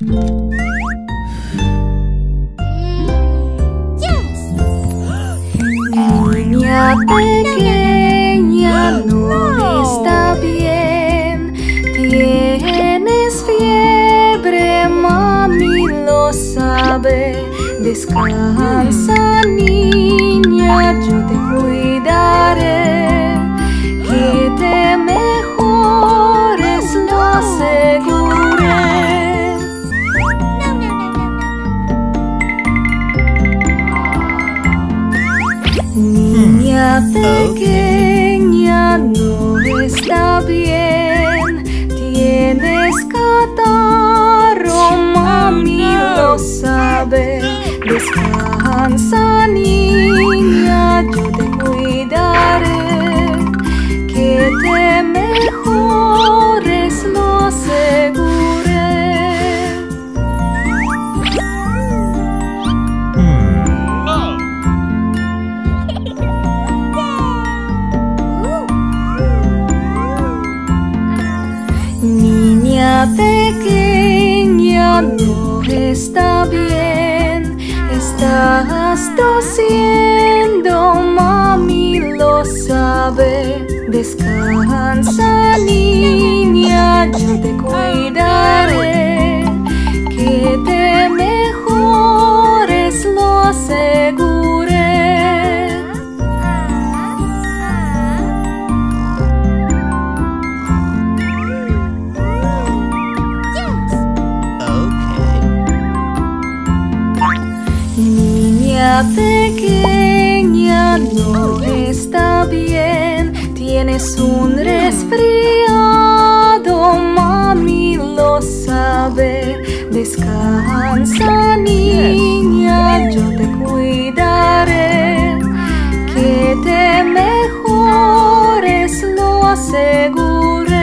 Niña pequeña, no está bien. Tienes fiebre, mami lo sabe. Descansa, niña, yo te cuidaré. Que te mejores, lo aseguré. Niña pequeña, no está bien. Tienes catarro, mami lo sabe. Descansa, niña, yo te cuidaré. Que te mejores, lo aseguré. Niña pequeña, no está bien. Estás tosiendo, mami lo sabe. Descansa, niña, yo te cuidaré. Que te mejores, lo aseguré. Niña pequeña, no está bien. Tienes un resfriado, mami lo sabe. Descansa, niña, yo te cuidaré. Que te mejores, lo aseguré.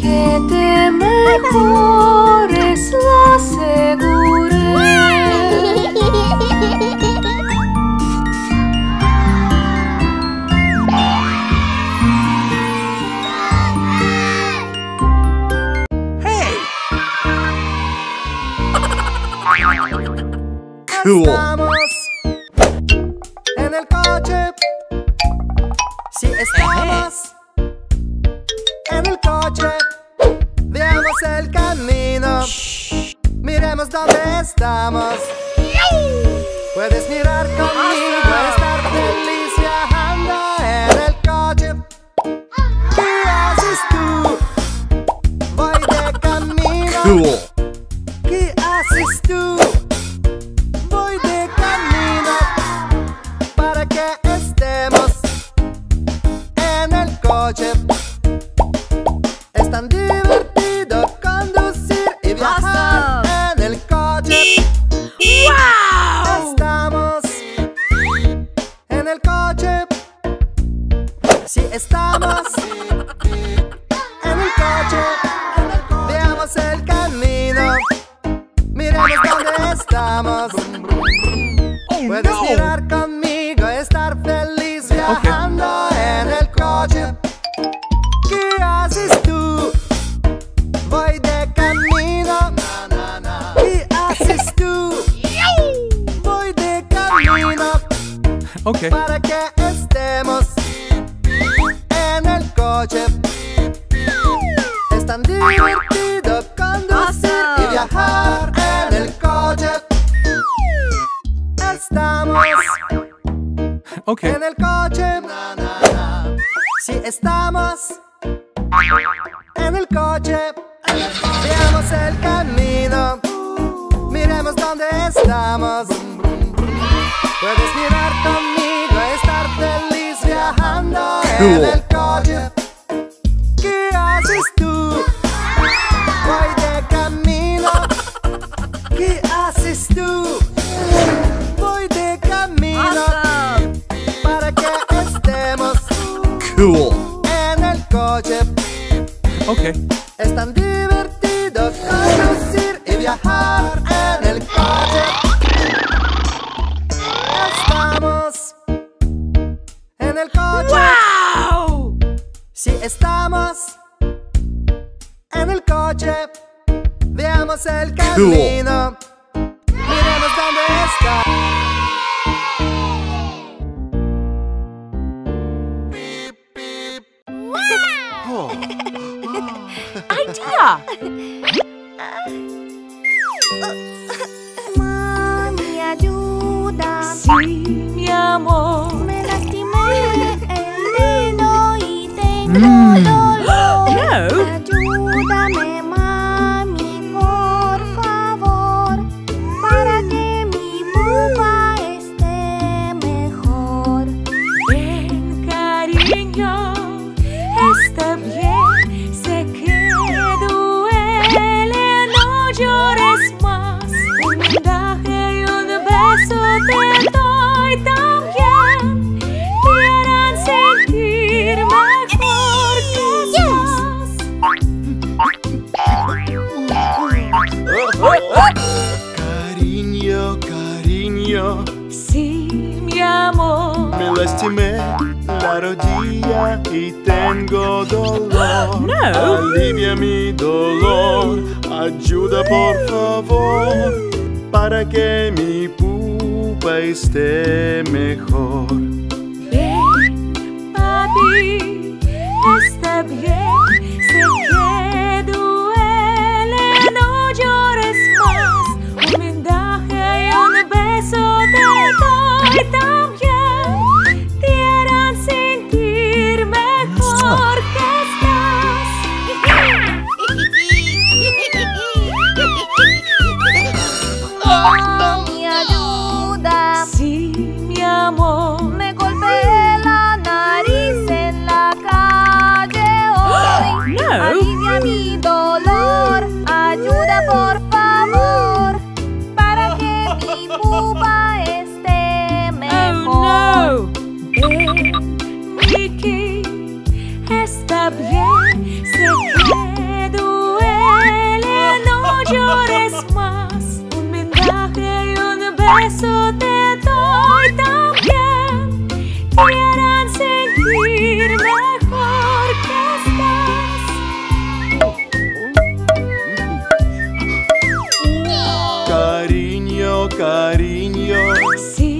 Que te mejores, lo aseguré. Cool. Estamos en el coche. Si estamos en el coche, veamos el camino. Shh. Miremos dónde estamos. Puedes mirar conmigo, estar feliz viajando en el coche. ¿Qué haces tú? Voy de camino. Cool. Es tan divertido conducir y viajar en el coche. ¡Wow! Estamos en el coche. Si estamos en el coche, veamos el camino. Miremos dónde estamos. Puedes mirar conmigo, estar feliz viajando en el coche. ¿Qué haces tú? Voy de camino. ¿Qué haces tú? Voy de camino. Okay. Para que estemos en el coche. Es tan divertido conducir y viajar en el coche. Estamos en el coche. Si estamos en el coche, veamos el camino. Miremos dónde estamos. Puedes mirar conmigo, estar feliz viajando en el coche. ¿Qué haces tú? Voy de camino. ¿Qué haces tú? Voy de camino. Para que estemos en el coche. Okay. Es tan divertido conducir y viajar en el coche. Estamos en el coche. Wow. Estamos en el coche, veamos el camino, miremos dónde está. Beep, beep. Wow! Oh. Idea! Mami, ayuda. Sí, mi amor. Me lastimé el dedo y tengo dolor. No. Ayúdame, mami, por favor, para que mi pupa esté mejor. Ven, cariño, está bien. Sé que duele, no llores más. Un mensaje y un beso te doy también. Me harán sentir mejor que más. Cariño, cariño. Sí,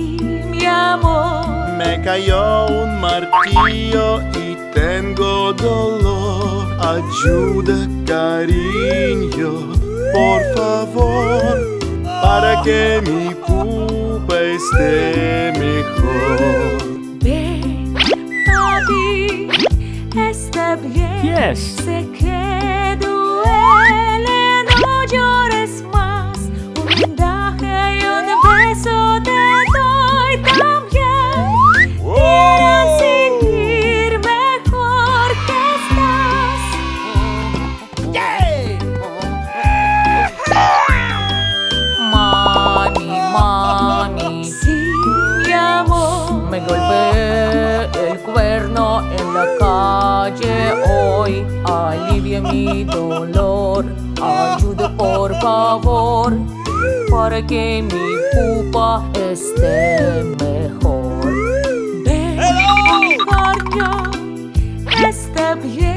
mi amor. Me lastimé la rodilla y tengo dolor. No. Alivia mi dolor. Ayuda, por favor, para que mi pupa esté mejor. Ven, papi, está bien. Sé que duele, no llores más. Un mensaje y un beso te doy también. Te harán sentir mejor que ¡Mami, ayuda! Sí, mi amor. Me golpeé la nariz en la calle hoy. No. Alivia mi dolor. Ayuda, por favor, para que mi pupa esté mejor. Oh, no. Nikki, está bien. Sé que duele, no llores más. Eso te doy también. Te harán sentir mejor que estás. Cariño, cariño. Sí, mi amor. Me cayó un martillo y tengo dolor. Ayuda, cariño, por favor, para que mi pupa esté mejor. Ven, papi, está bien. Yes. Sé que duele, no llores más. Un mensaje y un beso te doy también. Wow. Te harán sentir mejor que estás. Yeah. Mami, mami. Sí, mi amor. Me golpeé el cuerno en la calle hoy. Alivia mi dolor. Ayuda, por favor, para que mi pupa esté mejor. Ven, cariño, está bien.